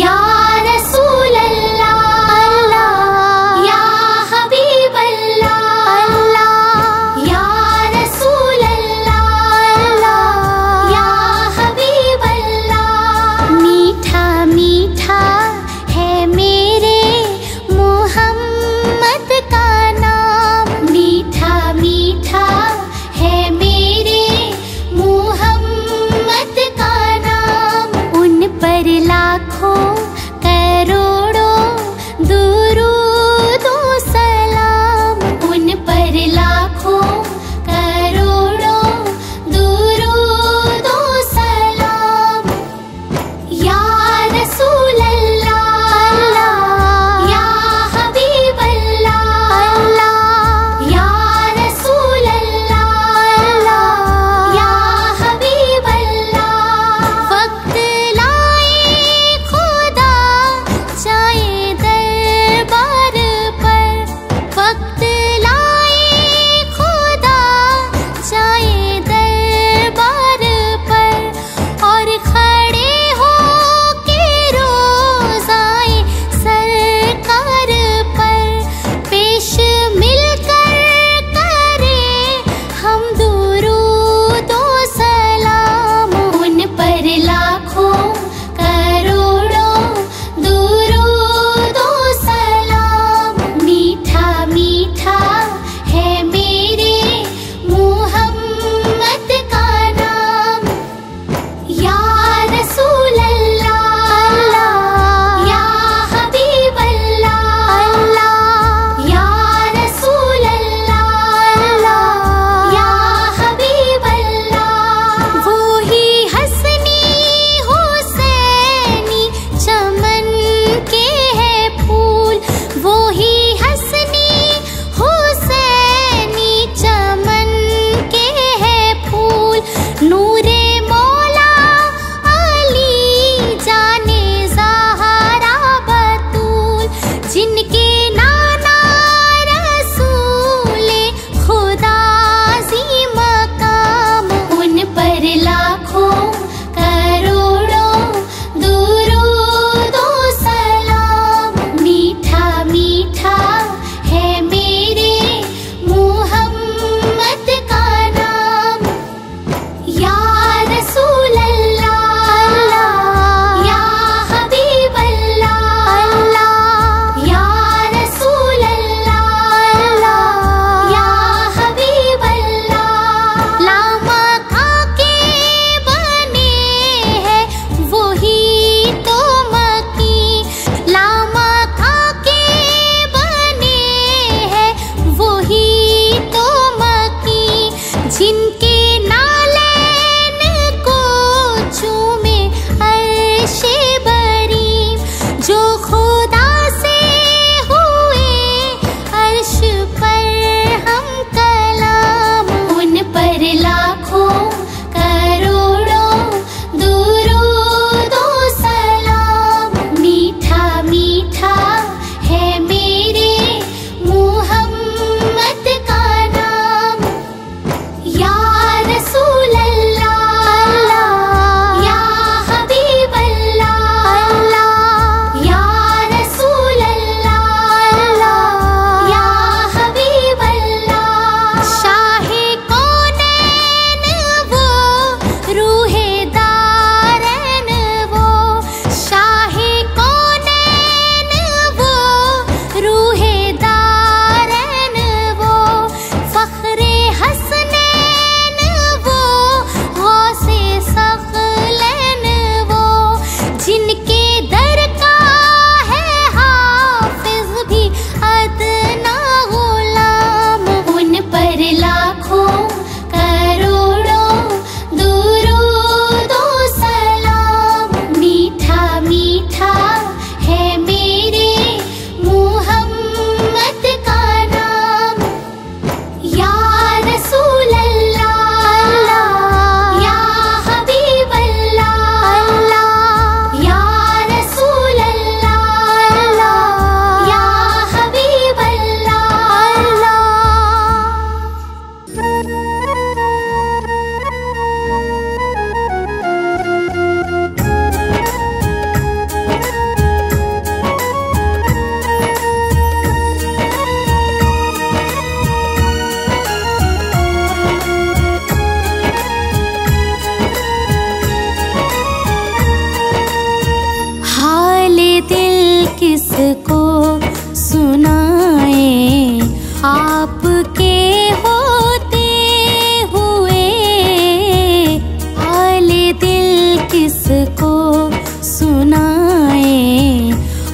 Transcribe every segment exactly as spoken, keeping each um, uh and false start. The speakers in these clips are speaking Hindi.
लाखों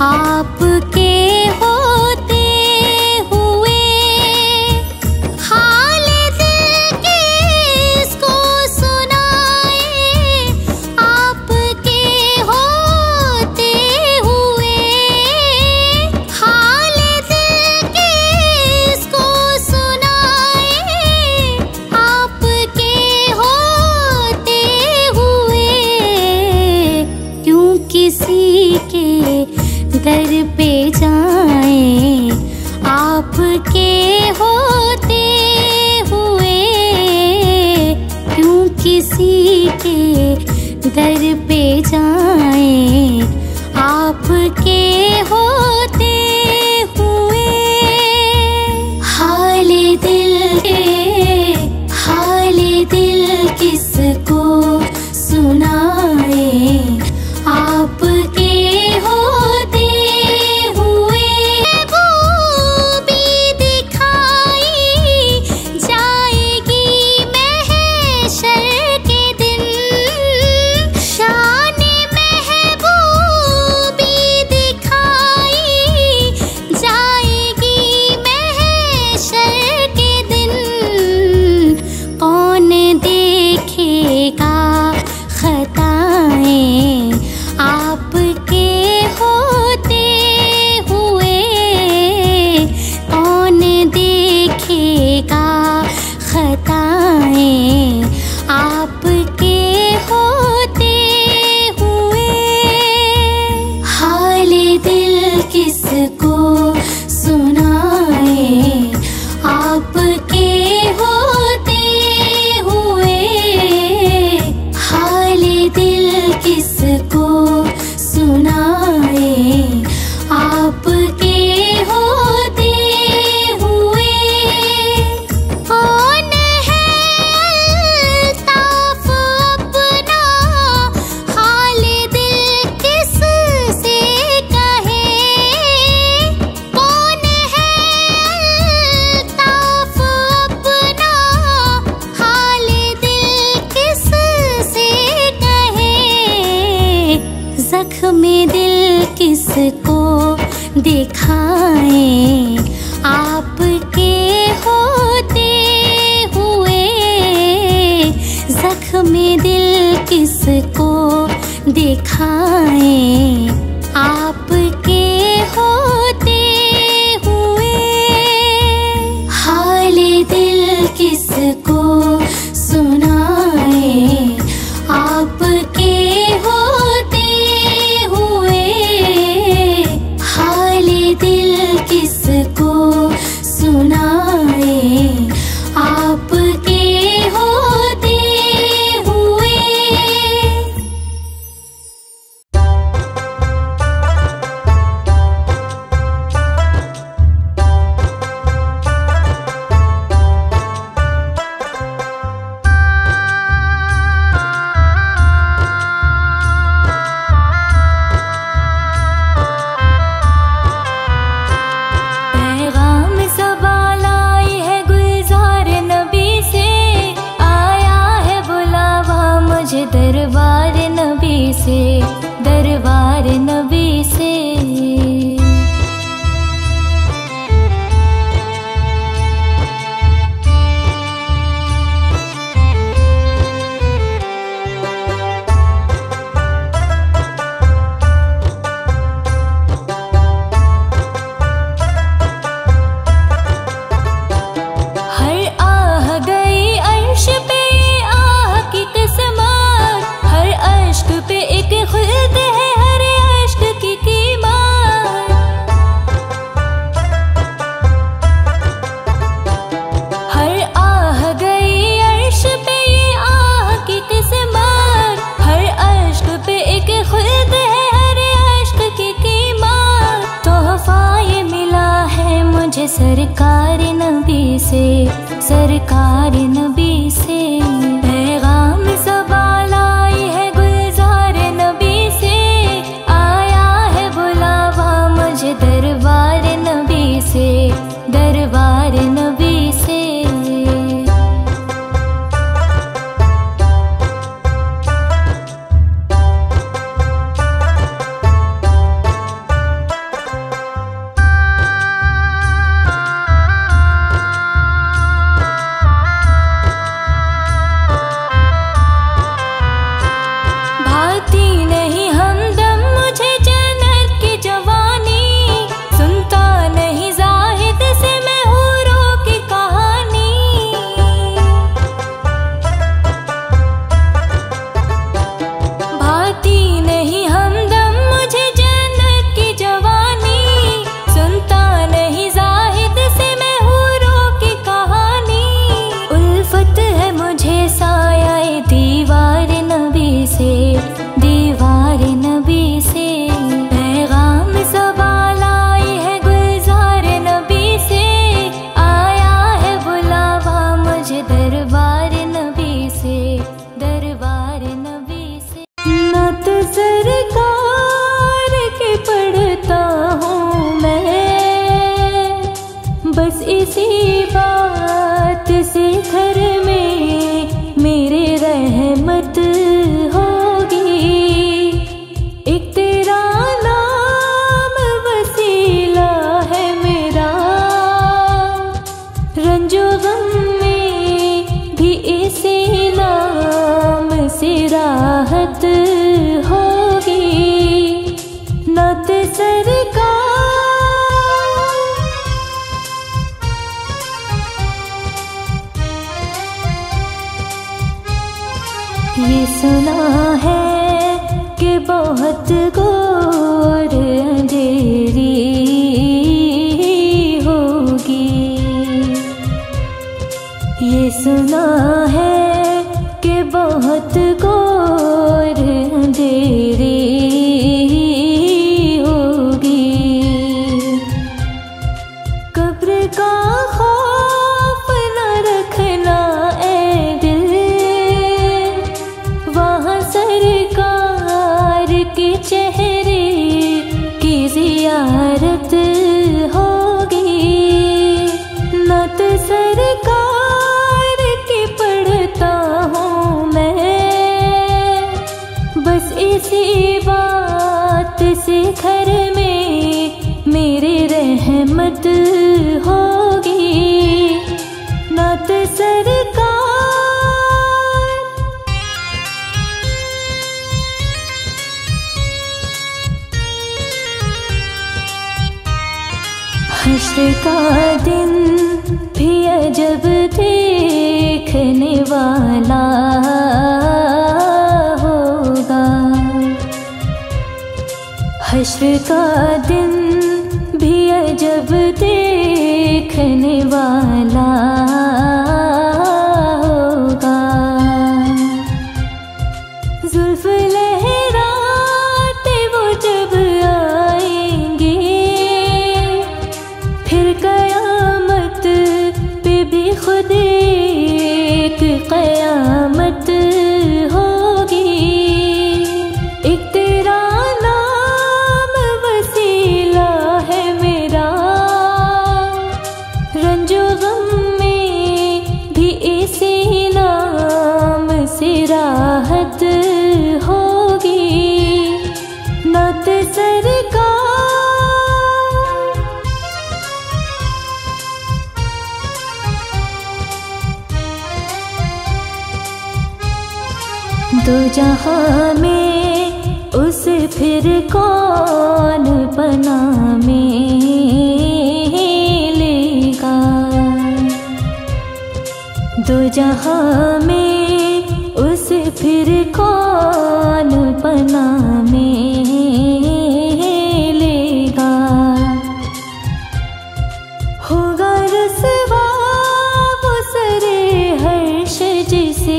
आपके होते हुए हाल दिल के इसको सुनाए, आपके होते हुए हाल दिल के इसको सुनाए, आपके होते हुए क्यों किसी दर पे जाए, आपके होते हुए क्यों किसी के दर पे जाए, आपके होते हुए हाल दिल के हाल दिल किसको सुनाए, आपके किसको दिखाएं, आपके होते हुए जख्मी दिल किसको दिखाएं, आपके होते हुए हाल दिल किसको सुनाएं, आपके सरकार नबी से सरकार नबी से पैगाम ज़बान आई है गुलजार नबी से, आया है बुलावा मुझे दरबार नबी से दरबार नबी। मोहब्बत होगी, एक तेरा नाम वसीला है मेरा, रंजो गम में भी इसी नाम से राहत होगी। नात सरकार ये सुना है कि बहुत घोर अंधेरी होगी, ये सुना है कि बहुत घोर अंधेरी होगी। कब्र का खौफ न रखना के चेहरे की जियारत होगी। नत सरकार की पढ़ता हूँ मैं, बस इसी बात से घर में मेरे रहमत होगी। नत सरकार हश्र का दिन भी अजब देखने वाला होगा, हश्र का दिन भी अजब देखने वाला होगा। जुल्फ लहराते वो जब कयामत होगी, एक तेरा नाम वसीला है मेरा, रंजो गम में भी इसी नाम से राहत होगी। नात सरकार दो जहां में उसे फिर कौन बना में लेगा, दो जहां में उसे फिर कौन बना में लेगा। होगा रसवा वो सरे हर्ष जिसे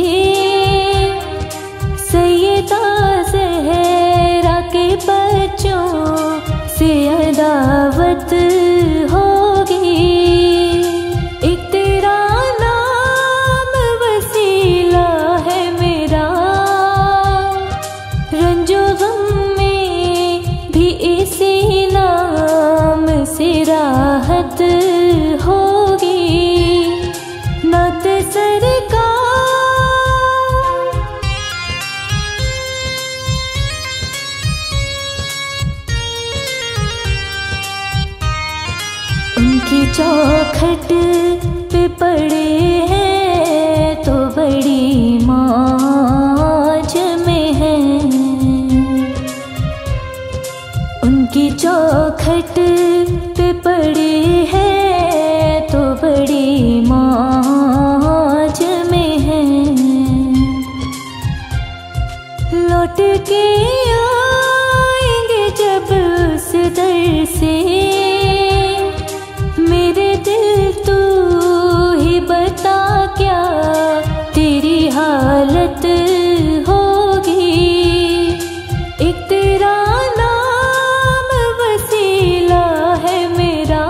ज़हरा के बच्चों से अदावत होगी, एक तेरा नाम वसीला है मेरा, रंजो गम में भी इसी नाम से राहत होगी। नात सरकार उनकी चौखट पे पड़े हैं तो बड़ी मौज में हैं, उनकी चौखट पे पड़े हैं तो बड़ी मौज में हैं। लौट के आएंगे जब उस दर से, मेरे दिल तू ही बता क्या तेरी हालत होगी, एक तेरा नाम वसीला है मेरा,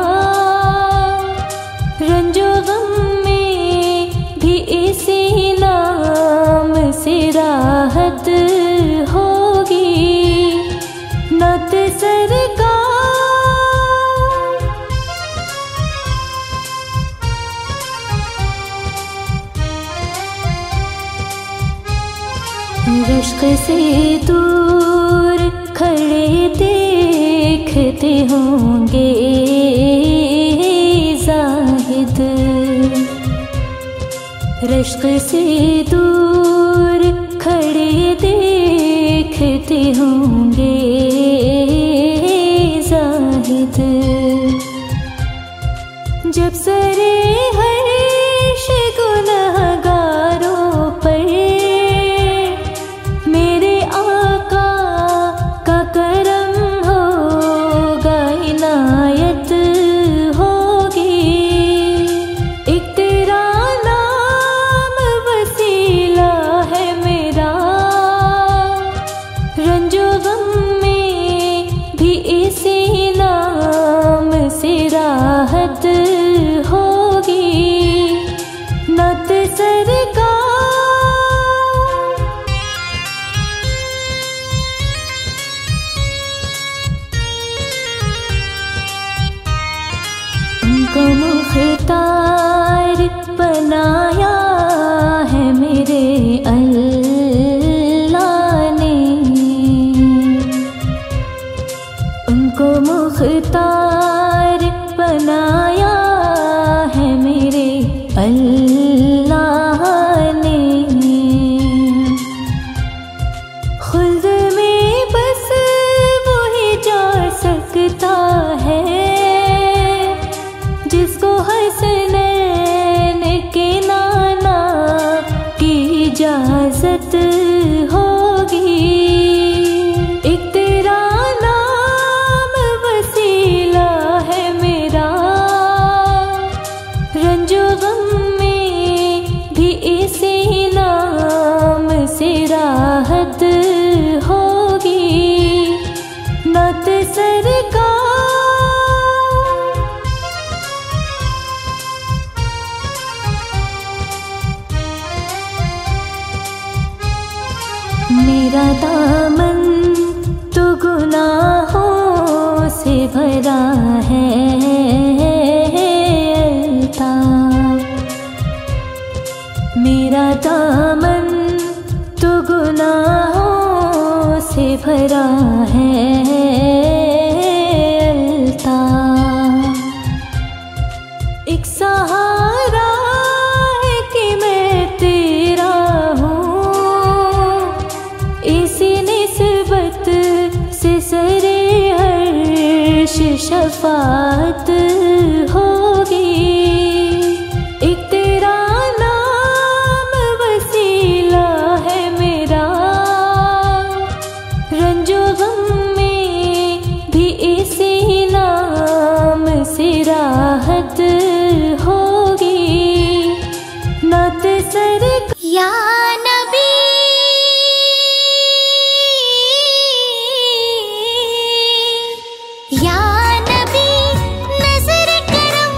रंजो गम में भी इसी नाम से राहत होगी। नात सरकार से दूर खड़े देखते होंगे जाहिद, रश्क से दूर खड़े देखते होंगे जाहिद। जब सरे हर्ष गुनहगारों पर मेरे आका का करम होगा, इनायत होगी। एक तेरा नाम वसीला है मेरा, रंजो गम में भी इसी नाम से राहत मुख्तार बनाया है मेरे अल्लाह ने, उनको मुख्तार बनाया है मेरे अल्लाह ने। खुल्द में बस वही जा सकता है जिसको हसनैन के नाना की इजाजत होगी। एक तेरा नाम वसीला है मेरा, रंजो गम में भी इसी नाम से राहत होगी। नत सरकार मेरा दामन तो गुनाहों से भरा है, मेरा दामन तो गुनाहों से भरा है। एक सहारा है कि मैं तेरा हूँ, इसी निस्बत से सरे हर्ष शफात होगी। एक तेरा नाम वसीला है मेरा, रंजो गम में भी इसी नाम से राहत होगी। नत सर या नबी या नबी नजर करम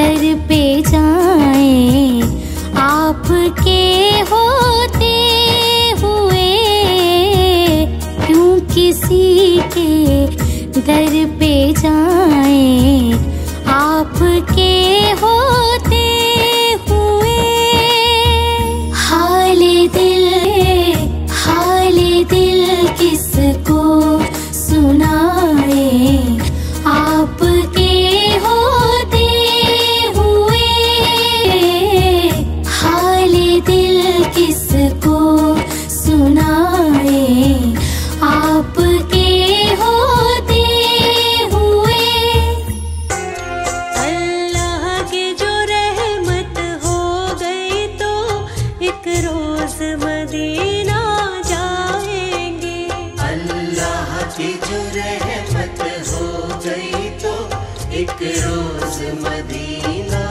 दर पे जाएं आपके होते हुए, क्यों किसी के दर पे जाएं आपके होते हुए। हाले दिल हाले दिल किसको सुनाए आपके होते हुए, हाले दिल किसको सुनाए आपके होते हुए। अल्लाह की जो रहमत हो गई तो एक रोज मदीना जाएंगे। अल्लाह की जो रहमत हो गई तो एक रोज मदीना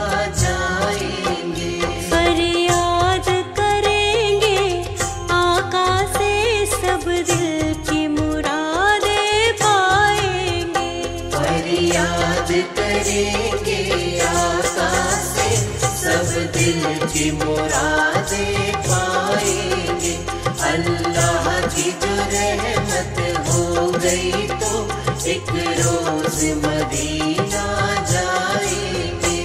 जाएंगे। फरियाद करेंगे आका से सब दिल की मुरादें पाएंगे। फरियाद करेंगे आका से सब दिल की मुरादें पाएंगे। अल्लाह की जो रहमत हो गई तो एक रोज मदीना जाएंगे।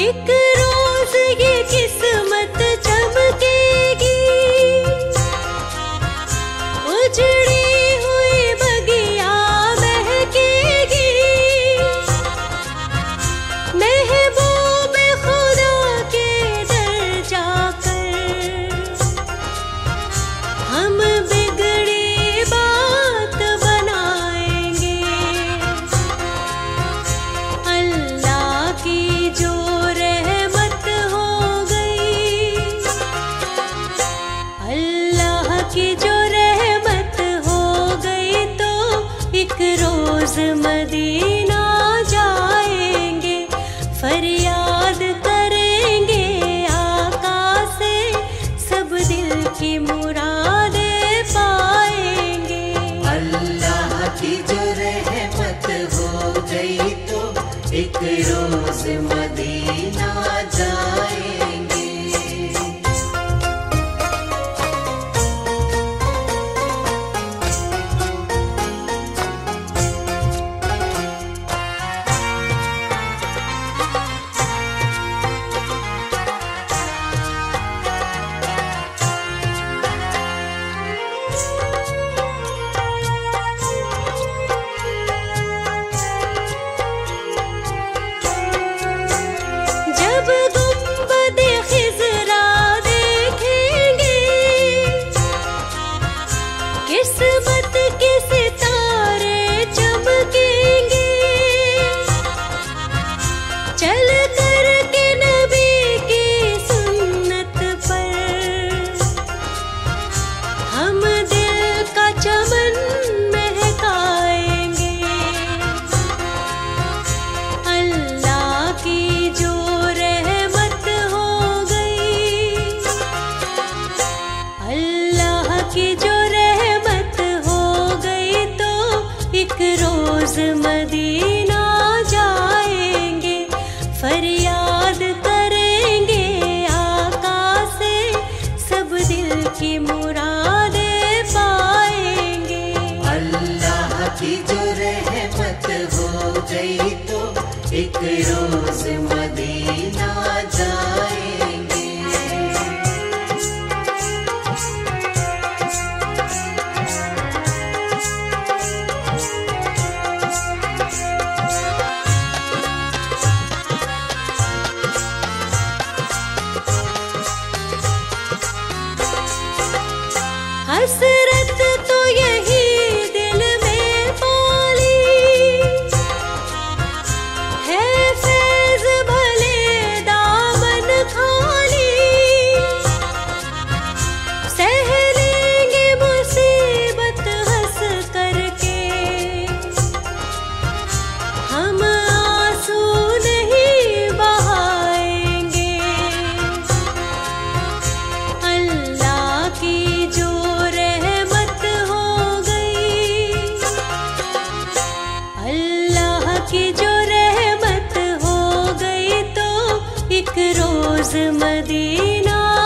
एक रोज ये किस्मत चमकेगी, उजड़ी हुई बगिया महकेगी। महबूब खुदा के दर जाकर हम बिगड़ी बात बनाएंगे। अल्लाह की जो की जो रहमत हो गई तो एक रोज मदीना जाएंगे। फरियाद करेंगे आका से सब दिल की मुरादें पाएंगे। अल्लाह की जो रहमत हो गई तो एक रोज मदीना जाएंगे। किस्मत के सितारे चमकेंगे, चल कर के नबी की सुन्नत पर हम दिल का चमन महकाएंगे। अल्लाह की जो रहमत हो गई, अल्लाह की जो रोज मदीना जाएंगे। फरियाद करेंगे आका से सब दिल की मुरादें पाएंगे। अल्लाह की जो रहमत हो गई तो एक रोज मदीना जाएंगे। हसरत तो यही दिल में पाली है, फैज़ भले दामन खाली। सह लेंगे मुसीबत हंस करके, है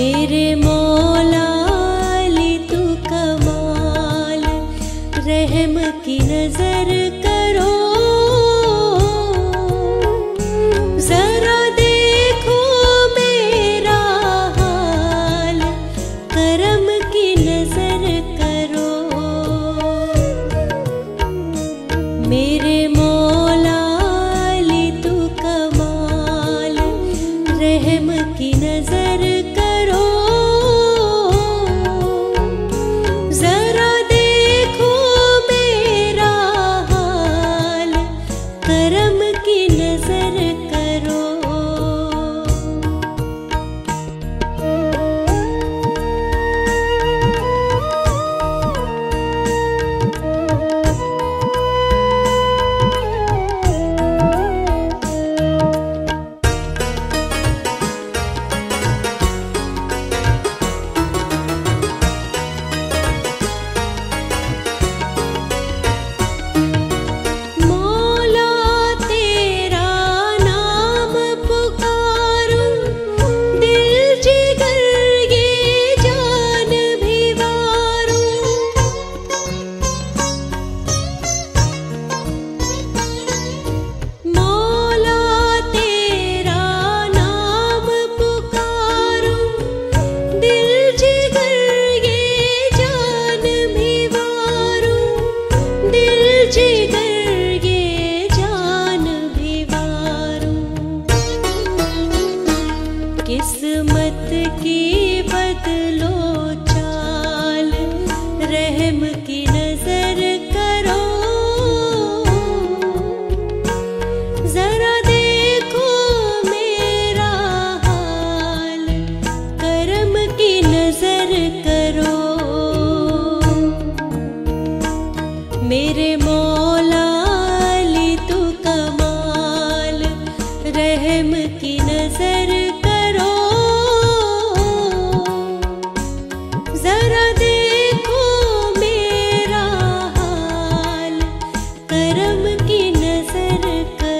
मेरे मौला अली तू कमाल, रहम की नजर करो जरा, देखो मेरा हाल, करम की नजर करो। मेरे मौला अली तू कमाल, रहम की नजर करो जरा, देखो मेरा हाल, करम की नजर करो। किस्मत की बदलो चाल, रहम की नजर करो जरा, देखो मेरा हाल, करम की नजर करो। मेरे मौला अली तू कमाल, रहम की नजर करो जरा, देखो मेरा हाल, करम की नजर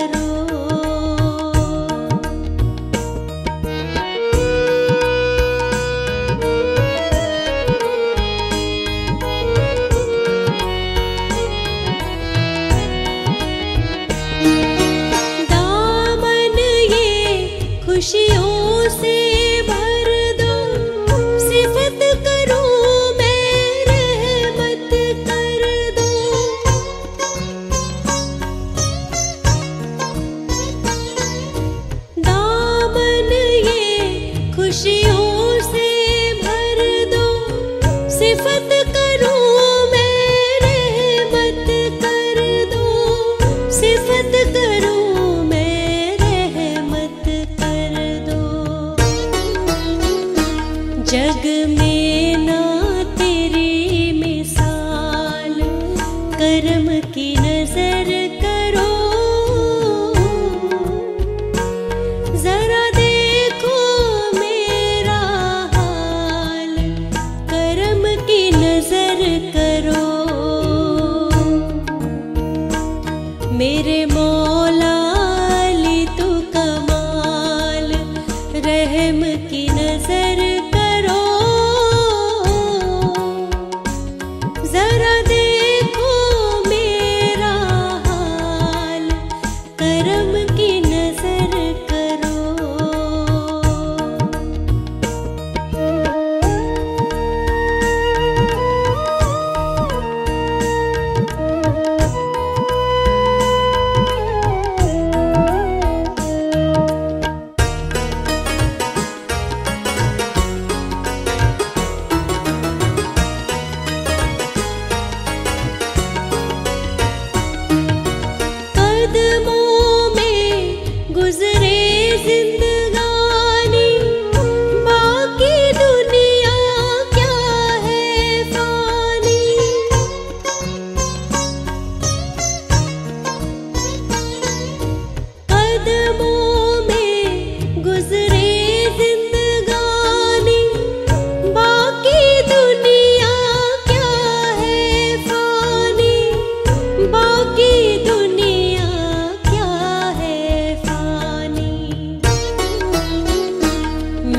करो। दामन ये खुशियों से भर दो, सिफत करो खुशियों से भर दो, सिफत करो मैं रहमत कर दो, सिफत करो मैं रहमत कर दो। जग में ना तेरी मिसाल, करम की नजर करो जरा, करो। मेरे मौला अली तू कमाल, रहम की नजर करो जरा, देखो मेरा हाल, करम की नजर करो।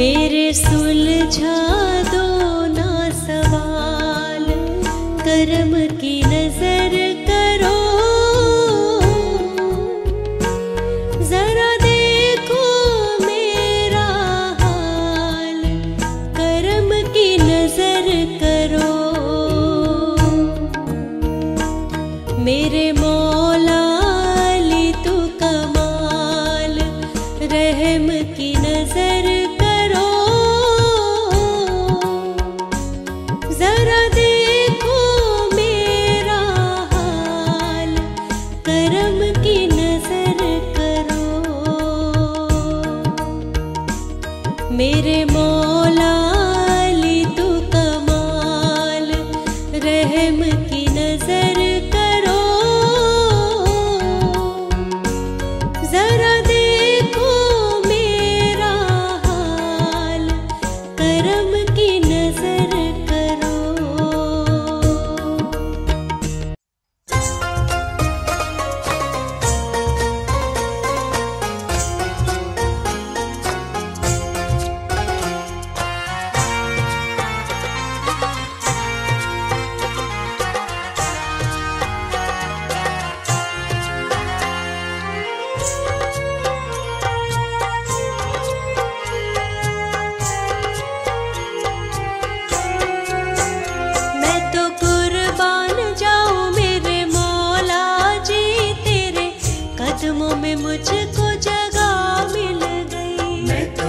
मेरे सुलझा दो ना सवाल, कर्म की नजर करो जरा देखो मेरा हाल, कर्म की नजर करो। मेरे मौला अली तू कमाल, रहम की नजर मेरे मौला अली तू कमाल, रहम की नजर करो जरा देखो मेरा हाल, करम की नजर करो। मुझको जगह मिल गई, मैं तो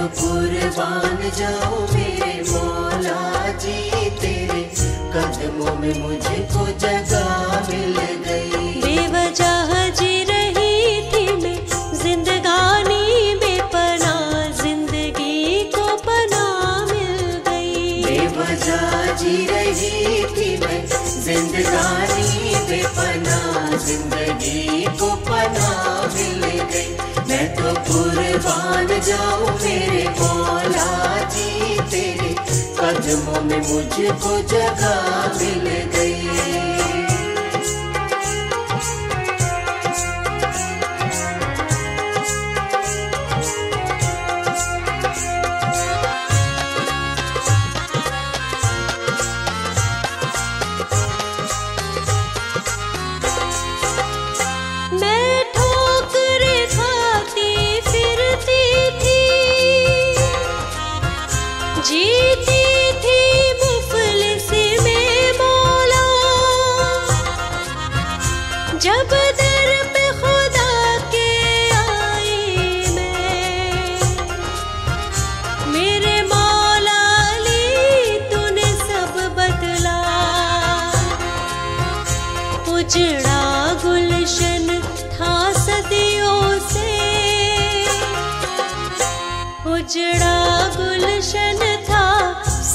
कुर्बान जाऊं मेरे मौला जी तेरे कदमों में मुझको जगह मिल गई। बेवजह जी रही थी मैं जिंदगानी बेपनाह, जिंदगी को पनाह मिल गई। बेवजह जी रही थी मैं जिंदगानी बेपनाह, जिंदगी को पनाह मिल गई। मैं तो कुर्बान जाऊं मेरे मौला जी तेरे कदमों में मुझको जगह मिल गई। जीती थी मुफलिस में मौला, जब दर पे खुदा के आई मैं, मेरे मौला अली तूने सब बदला। उजड़ा गुलशन था सदियों से, उजड़ा गुलशन था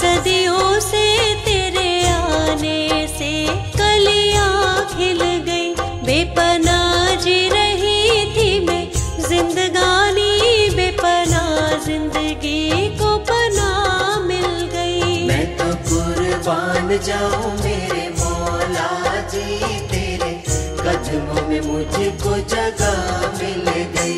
सदियों से, तेरे आने से कलियां खिल गई। बेपनाह जी रही थी मैं जिंदगानी बेपनाह, जिंदगी को पनाह मिल गई। मैं तो कुर्बान जाऊं मेरे मौला जी तेरे कदमों में मुझको जगह मिल गई।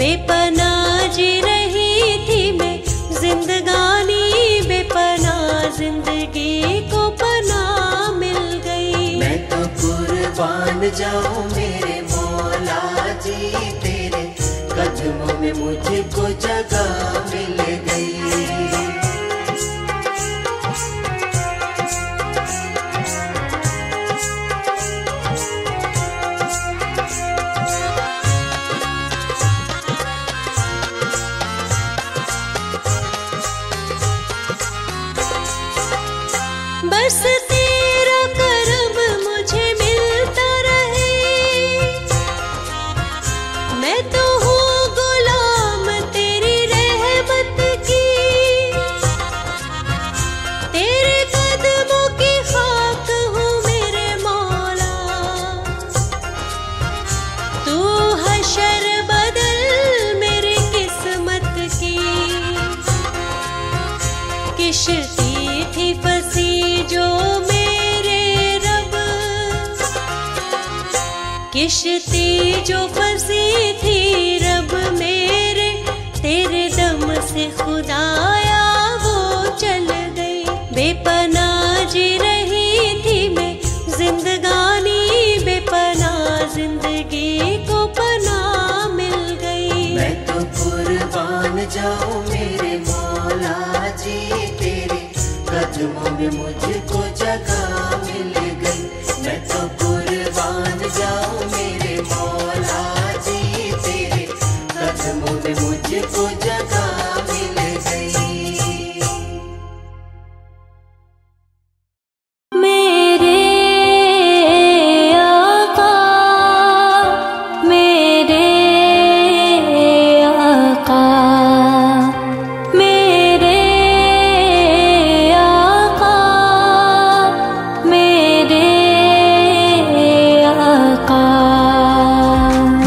बेपनाह जी रही थी मैं जिंदगानी बेपनाह, जिंदगी को मान जाओ मेरे मौला जी, तेरे कदमों में मुझको जगह मिल गई। बस तेरा करम मुझे मिलता रहे, मैं तो हूँ गुलाम तेरी रहमत की। तेरे कदमों की खाक हूँ मेरे मौला, तू हशर बदल मेरी किस्मत की। किश्ती थी फंसी जो मेरे रब, किश्ती जो फंसी थी रब मेरे, तेरे दम से खुदाया वो चल गई। बेपनाह जी रही थी मैं जिंदगानी, बेपनाह जिंदगी को पनाह मिल गई। मैं तो कुर्बान जाऊँ मेरे मौला जी, तेरे कदमों में मुझको जगह मिल गई। मैं तो कुर्बान जाऊँ मेरे मौला जी, तेरे कदमों में मुझको जगह मिल गई। मेरे आका, मेरे आका,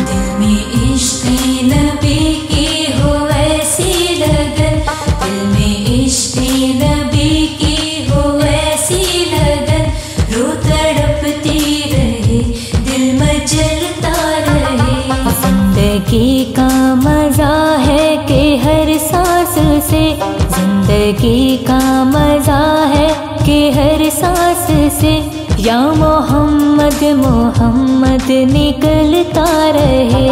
जिंदगी का मज़ा है कि हर सांस से, जिंदगी का मज़ा है कि हर सांस से, या मोहम्मद मोहम्मद निकलता रहे।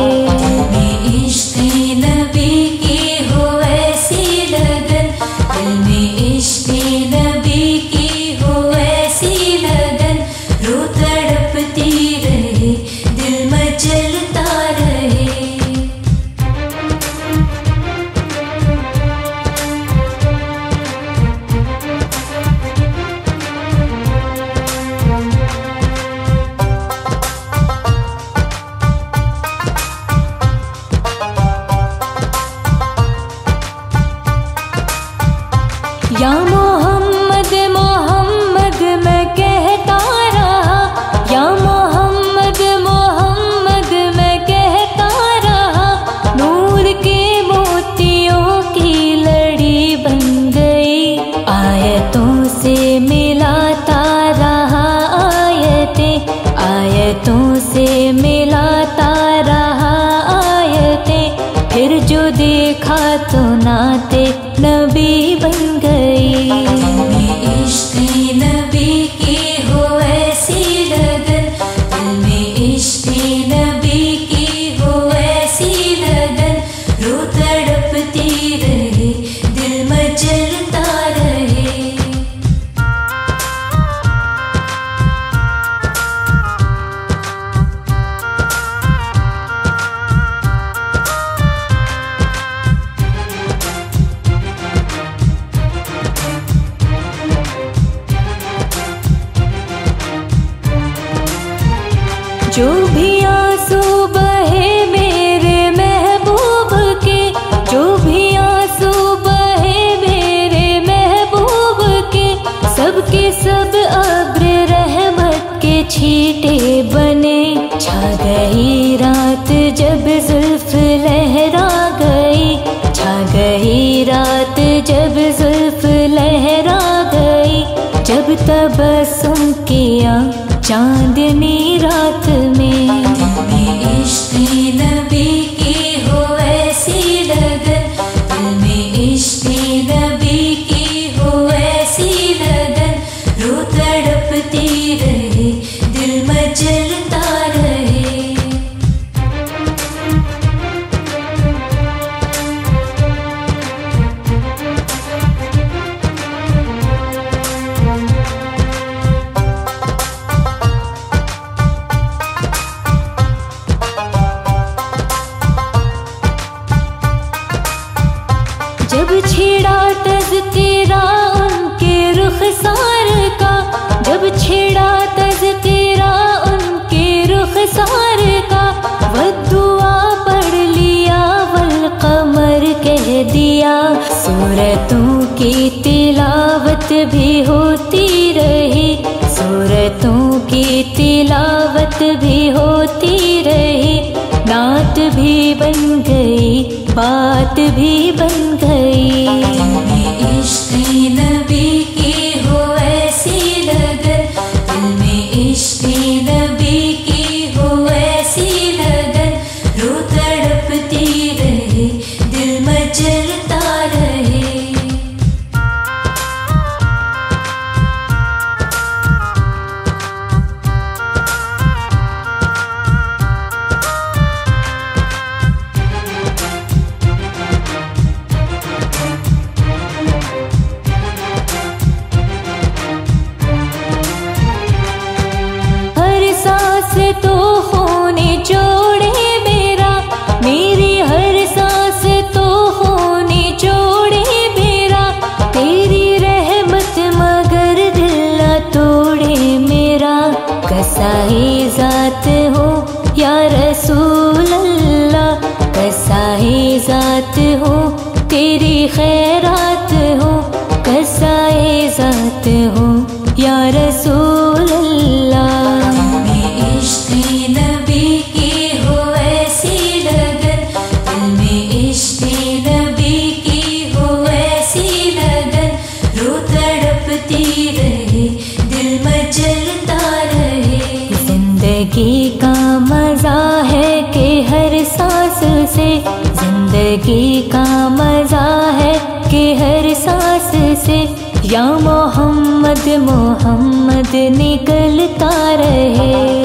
में इश्क़ नबी की हो ऐसी लगन, दिल में इश्क़ नबी की हो ऐसी लगन, रो तड़पती रहे दिल मचलता रहे। या मोहम्मद मोहम्मद मैं कहता रहा, या मोहम्मद मोहम्मद मैं कहता रहा, नूर के मोतियों की लड़ी बन गई। आयतों से मिलाता रहा आयतें, आयतों से मिलाता रहा आयतें, फिर जो देखा तो नाते नबी बन गई। में इश्क़ नबी की हो ऐसी लगन, दिल में इश्क़ नबी की हो ऐसी लगन, रो तड़पती रहे दिल मचलता रहे। जो भी आंसू बहे मेरे महबूब के, जो भी आंसू बहे मेरे महबूब के, सब के सब अब्र रहमत के छींटे बने। छा गई रात जब जुल्फ लहरा गई, छा गई रात जब जुल्फ लहरा गई, जब तबस्सुम किया चांदनी रात में। दिल में इश्क़ नबी की हो ऐसी लगन, दिल में इश्क़ नबी की हो ऐसी लगन, रो तड़पती रहे दिल मचलता रहे। सूरतों की तिलावत भी होती रही, सूरतों की तिलावत भी होती रही। नात भी बन गई, बात भी बन गई। दिल में इश्क़ नबी की हो ऐसी लगन, दिल में इश्क़ नबी की हो ऐसी लगन। रो तड़पती रहे, दिल मचलता रहे। तो होने जोड़े मेरा, मेरी हर सांस तो होने जोड़े मेरा। तेरी रहमत मगर दिल ना तोड़े मेरा। कसाई जात हो या रसूल अल्लाह, कसाई जात हो तेरी खैरात हो। कसाई जात हो या रसूल अल्लाह। जिंदगी का मज़ा है कि हर सांस से, जिंदगी का मज़ा है कि हर सांस से। या मोहम्मद मोहम्मद निकलता रहे।